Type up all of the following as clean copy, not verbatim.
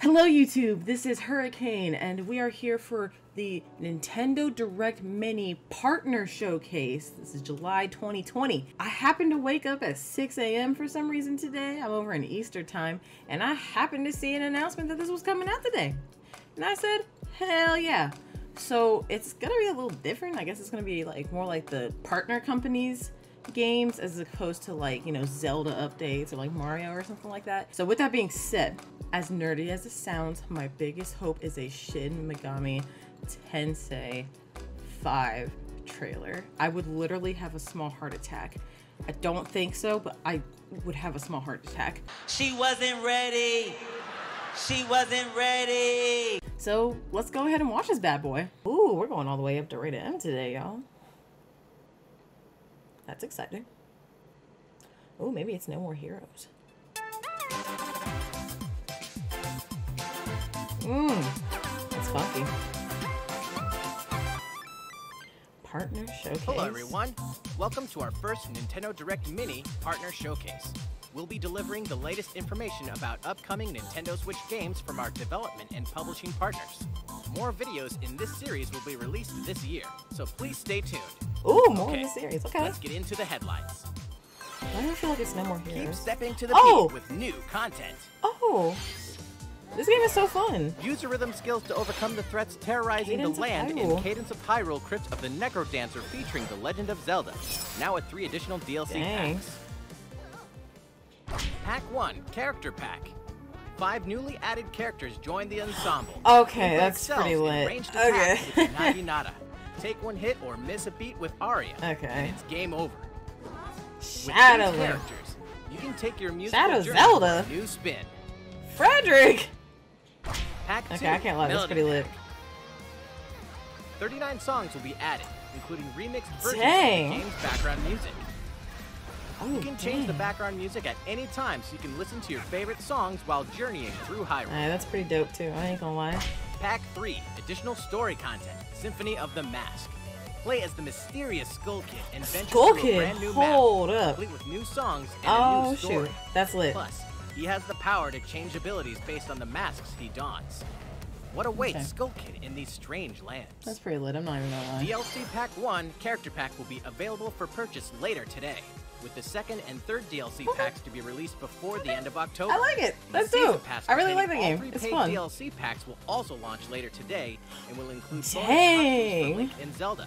Hello YouTube, this is Hurricane, and we are here for the Nintendo Direct Mini Partner Showcase. This is July 2020. I happened to wake up at 6 a.m. for some reason today. I'm over in Easter time, and I happened to see an announcement that this was coming out today. And I said, hell yeah. So it's gonna be a little different. I guess it's gonna be like more like the partner companies games as opposed to like, you know, Zelda updates or like Mario or something like that. So with that being said, as nerdy as it sounds, my biggest hope is a Shin Megami Tensei V trailer. I would literally have a small heart attack. I don't think so, but I would have a small heart attack. She wasn't ready. She wasn't ready. So let's go ahead and watch this bad boy. Ooh, we're going all the way up to rated M today, y'all. That's exciting. Oh, maybe it's No More Heroes. That's funky. Partner Showcase. Hello everyone. Welcome to our first Nintendo Direct Mini Partner Showcase. We'll be delivering the latest information about upcoming Nintendo Switch games from our development and publishing partners. More videos in this series will be released this year, so please stay tuned. Ooh, more in the series. Okay. Let's get into the headlines. Why do I feel like it's No More Heroes? Keep stepping to the beat with new content. Oh. This game is so fun. Use your rhythm skills to overcome the threats terrorizing the land in Cadence of Hyrule, Crypt of the Necro Dancer featuring The Legend of Zelda. Now with 3 additional DLC packs. Pack 1, Character Pack. 5 newly added characters join the ensemble. Okay, that's pretty lit. Okay. Take 1 hit or miss a beat with Aria. Okay. And it's game over. Shadow characters. You can take your musical journey Zelda. New spin. Frederick. Pack 2, okay, I can't lie. That's pretty lit. 39 songs will be added, including remixed versions of the game's background music. Oh, you can change the background music at any time, so you can listen to your favorite songs while journeying through Hyrule. Alright, that's pretty dope too. I ain't gonna lie. Pack 3, additional story content. Symphony of the Mask. Play as the mysterious Skull Kid and venture through a brand new map, complete with new songs and a new story. Shoot. That's lit. Plus, he has the power to change abilities based on the masks he dons. What awaits Skull Kid in these strange lands? That's pretty lit. I'm not even gonna lie. DLC Pack 1 Character Pack will be available for purchase later today, with the 2nd and 3rd DLC packs to be released before the end of October. I like it. That's dope. I really like the game. It's fun. DLC packs will also launch later today and will include bonus content for Link and Zelda.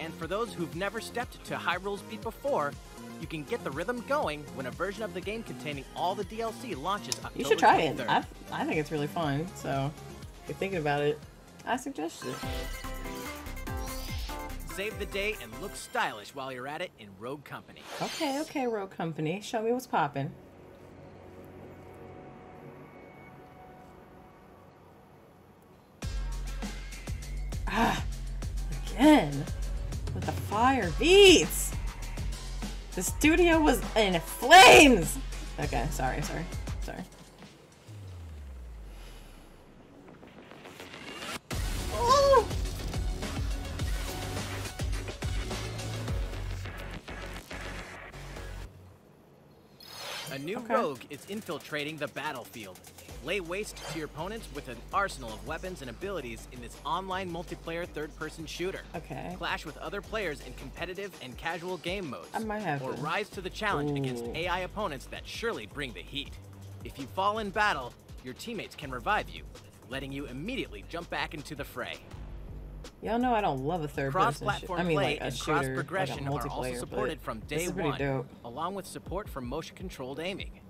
And for those who've never stepped to Hyrule's beat before, you can get the rhythm going when a version of the game containing all the DLC launches October 23rd. You should try it. I think it's really fun. So if you're thinking about it, I suggest it. Save the day and look stylish while you're at it in Rogue Company. Okay, okay, Rogue Company. Show me what's poppin'. Ah, again with the fire beats. The studio was in flames. Okay, sorry. A new rogue is infiltrating the battlefield. Lay waste to your opponents with an arsenal of weapons and abilities in this online multiplayer third-person shooter. Okay. Clash with other players in competitive and casual game modes. I might have to. Rise to the challenge against AI opponents that surely bring the heat. If you fall in battle, your teammates can revive you, letting you immediately jump back into the fray. Y'all know I don't love a third-person shooter. I mean, like a shooter, cross progression like a multiplayer, are also supported from day one, along with support for motion-controlled aiming.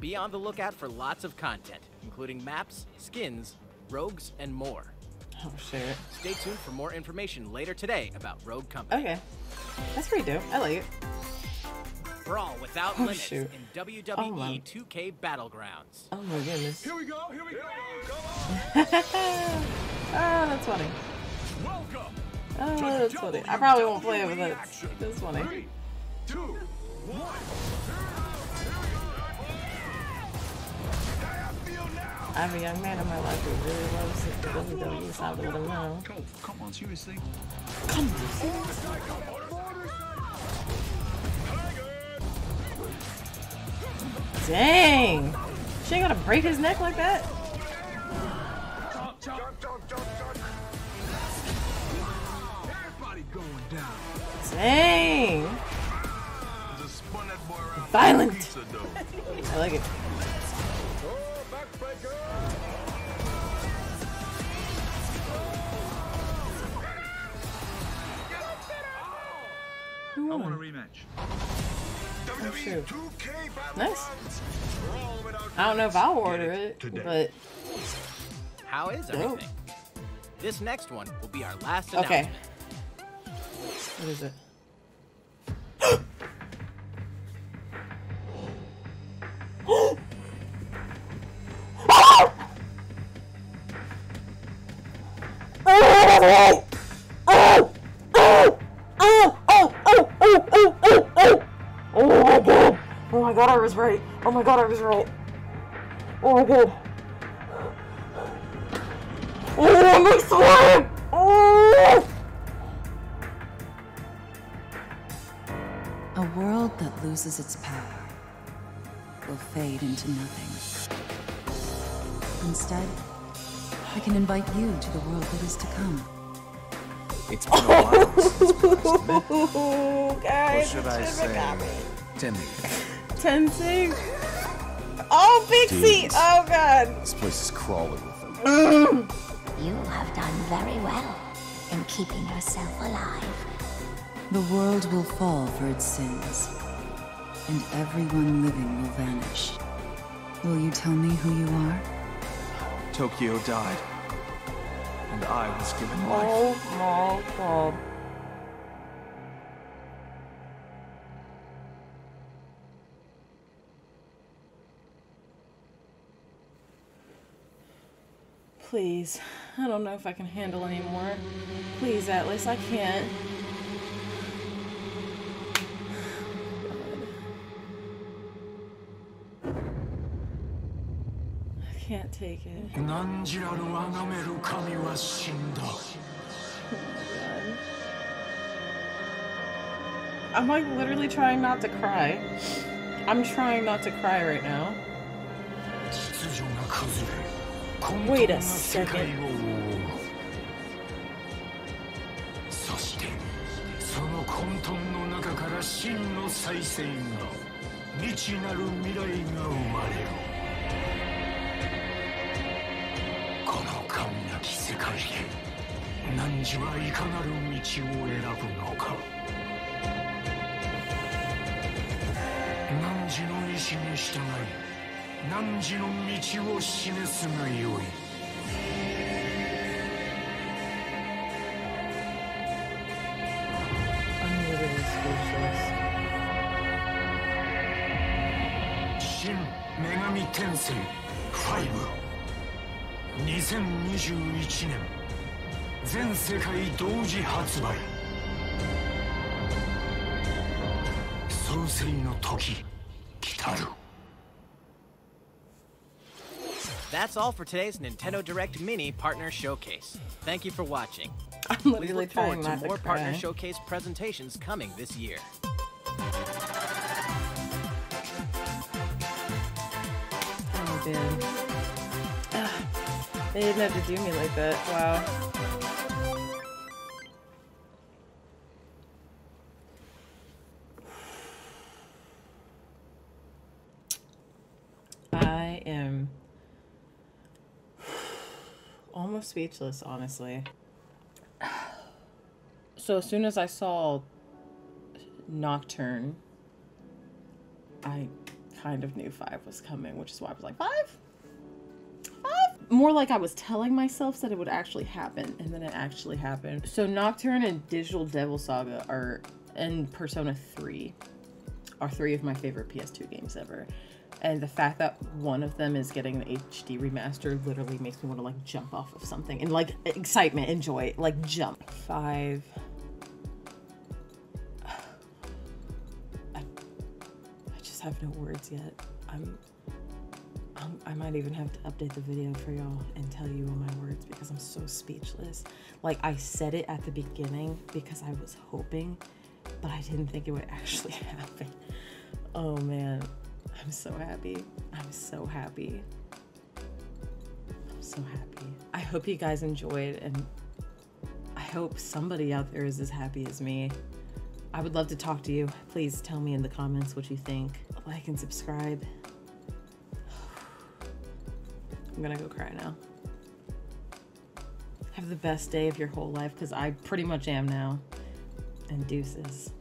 Be on the lookout for lots of content, including maps, skins, rogues, and more. Oh shit! Stay tuned for more information later today about Rogue Company. Okay, that's pretty dope. I like it. Brawl without limits in WWE 2K Battlegrounds. Oh my goodness! Here we go! Here we go! That's funny. Welcome. Oh, that's funny. I probably won't play it, but that's funny. 3, 2, 1. I have a young man in my life who really loves the WWE Saga, but I don't know. Come on, seriously. Come on, seriously. Dang. She ain't gonna break his neck like that? Jump. Everybody going down. Dang. Violent. Pizza, I like it. Oh, I want a rematch. Oh, shoot. Nice. I don't know if I'll order it, but how is everything? This next one will be our last announcement. Okay. What is it? Right. Oh my god, I was right. Oh my god. Oh, I'm like sweating! Oh! A world that loses its power will fade into nothing. Instead, I can invite you to the world that is to come. It's been a while since we last met. Oh, guys, or should I say, Timmy? Tensei. Oh, Pixie! Dude, oh god. This place is crawling with them. You have done very well in keeping yourself alive. The world will fall for its sins, and everyone living will vanish. Will you tell me who you are? Tokyo died, and I was given life. Oh my god. Please, I don't know if I can handle anymore. Please, Atlas, I can't. God. I can't take it. Oh my God. I'm like literally trying not to cry. I'm trying not to cry right now. Wait a second. Shin Megami Tensei V 2021年全世界同時発売創世の時来たる That's all for today's Nintendo Direct Mini Partner Showcase. Thank you for watching. Please look forward to more Partner Showcase presentations coming this year. Oh, dude. They didn't have to do me like that. Wow. I am almost speechless, honestly. So as soon as I saw Nocturne, I kind of knew 5 was coming, which is why I was like, 5? More like I was telling myself that it would actually happen, and then it actually happened. So Nocturne and Digital Devil Saga are, and Persona 3 are 3 of my favorite PS2 games ever. And the fact that one of them is getting an HD remaster literally makes me want to like jump off of something and like excitement, enjoy, like jump. 5. I just have no words yet. I might even have to update the video for y'all and tell you all my words because I'm so speechless. Like I said it at the beginning because I was hoping, but I didn't think it would actually happen. Oh man. I'm so happy. I'm so happy. I'm so happy. I hope you guys enjoyed, and I hope somebody out there is as happy as me. I would love to talk to you. Please tell me in the comments what you think. Like and subscribe. I'm gonna go cry now. Have the best day of your whole life, because I pretty much am now. And deuces.